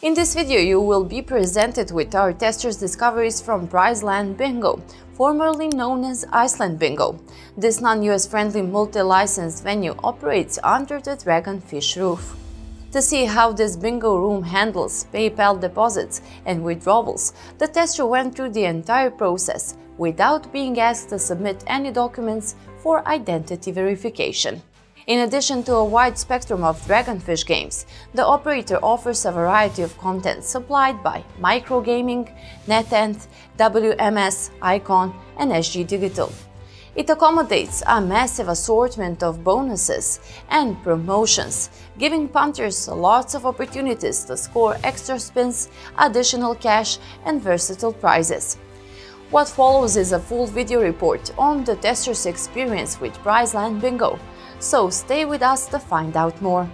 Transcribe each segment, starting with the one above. In this video you will be presented with our testers' discoveries from Prize Land Bingo, formerly known as Iceland Bingo. This non-US friendly multi-licensed venue operates under the Dragonfish roof. To see how this bingo room handles PayPal deposits and withdrawals, the tester went through the entire process without being asked to submit any documents for identity verification. In addition to a wide spectrum of Dragonfish games, the operator offers a variety of content supplied by Microgaming, NetEnt, WMS, Icon, and SG Digital. It accommodates a massive assortment of bonuses and promotions, giving punters lots of opportunities to score extra spins, additional cash, and versatile prizes. What follows is a full video report on the tester's experience with Prize Land Bingo. So stay with us to find out more.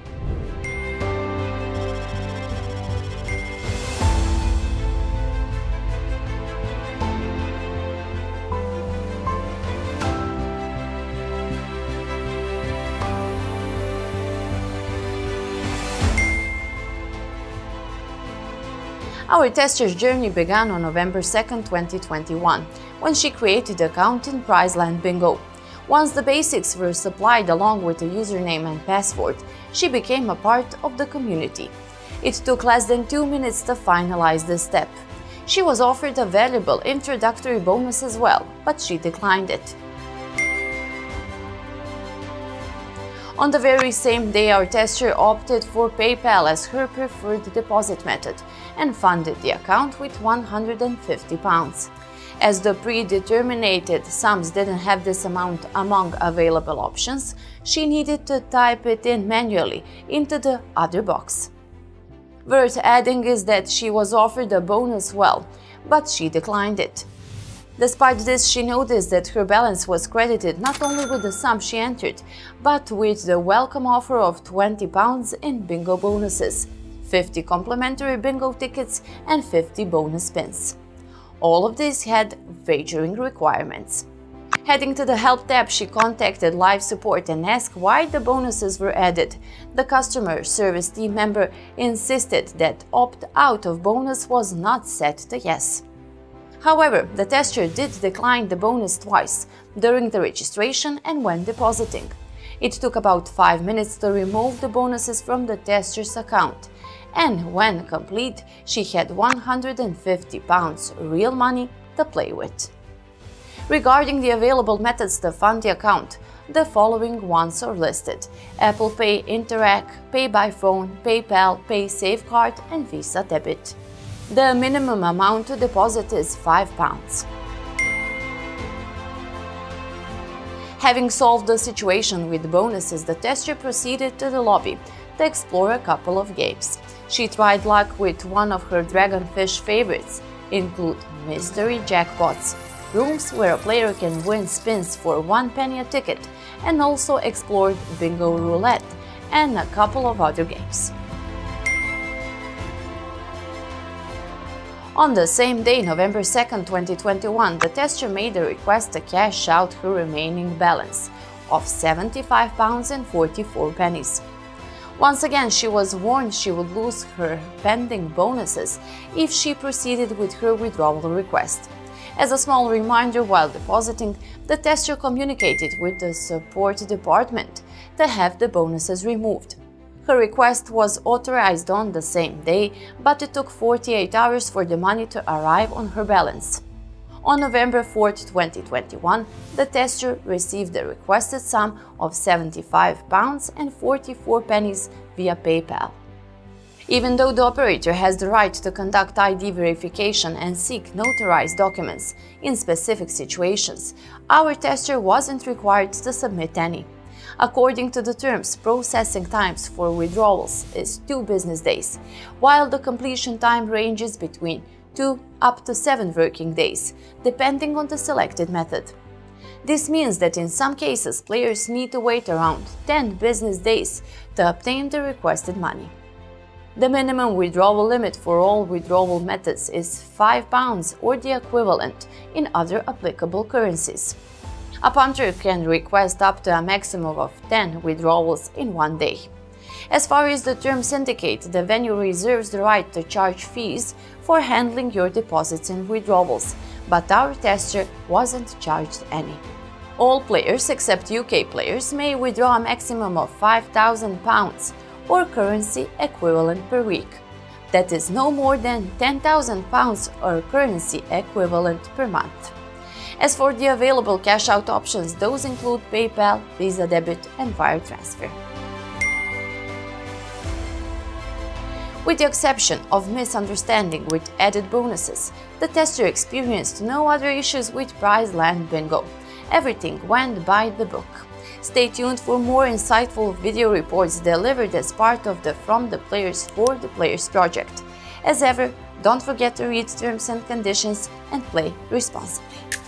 Our tester's journey began on November 2nd, 2021, when she created an account in Prize Land Bingo. Once the basics were supplied along with a username and password, she became a part of the community. It took less than 2 minutes to finalize this step. She was offered a valuable introductory bonus as well, but she declined it. On the very same day, our tester opted for PayPal as her preferred deposit method and funded the account with £150. As the predetermined sums didn't have this amount among available options, she needed to type it in manually into the other box. Worth adding is that she was offered a bonus well, but she declined it. Despite this, she noticed that her balance was credited not only with the sum she entered, but with the welcome offer of £20 in bingo bonuses, 50 complimentary bingo tickets, and 50 bonus spins. All of these had wagering requirements. Heading to the help tab, she contacted live support and asked why the bonuses were added. The customer service team member insisted that opt-out of bonus was not set to yes. However, the tester did decline the bonus twice, during the registration and when depositing. It took about 5 minutes to remove the bonuses from the tester's account. And when complete, she had £150 real money to play with. Regarding the available methods to fund the account, the following ones are listed: Apple Pay, Interac, Pay by Phone, PayPal, PaySafeCard, and Visa Debit. The minimum amount to deposit is £5. Having solved the situation with bonuses, the tester proceeded to the lobby to explore a couple of games. She tried luck with one of her Dragonfish favorites, include mystery jackpots, rooms where a player can win spins for 1 penny a ticket, and also explored bingo roulette and a couple of other games. On the same day, November 2nd, 2021, the tester made a request to cash out her remaining balance of £75.44. Once again, she was warned she would lose her pending bonuses if she proceeded with her withdrawal request. As a small reminder, while depositing, the tester communicated with the support department to have the bonuses removed. Her request was authorized on the same day, but it took 48 hours for the money to arrive on her balance. On November 4, 2021, the tester received the requested sum of £75.44 via PayPal. Even though the operator has the right to conduct ID verification and seek notarized documents in specific situations, our tester wasn't required to submit any. According to the terms, processing times for withdrawals is 2 business days, while the completion time ranges between 2 up to 7 working days, depending on the selected method. This means that in some cases, players need to wait around 10 business days to obtain the requested money. The minimum withdrawal limit for all withdrawal methods is £5 or the equivalent in other applicable currencies. A punter can request up to a maximum of 10 withdrawals in 1 day. As far as the terms indicate, the venue reserves the right to charge fees for handling your deposits and withdrawals, but our tester wasn't charged any. All players except UK players may withdraw a maximum of £5,000 or currency equivalent per week. That is no more than £10,000 or currency equivalent per month. As for the available cash-out options, those include PayPal, Visa debit and wire transfer. With the exception of misunderstanding with added bonuses, the tester experienced no other issues with Prize Land Bingo. Everything went by the book. Stay tuned for more insightful video reports delivered as part of the From the Players for the Players project. As ever, don't forget to read terms and conditions and play responsibly.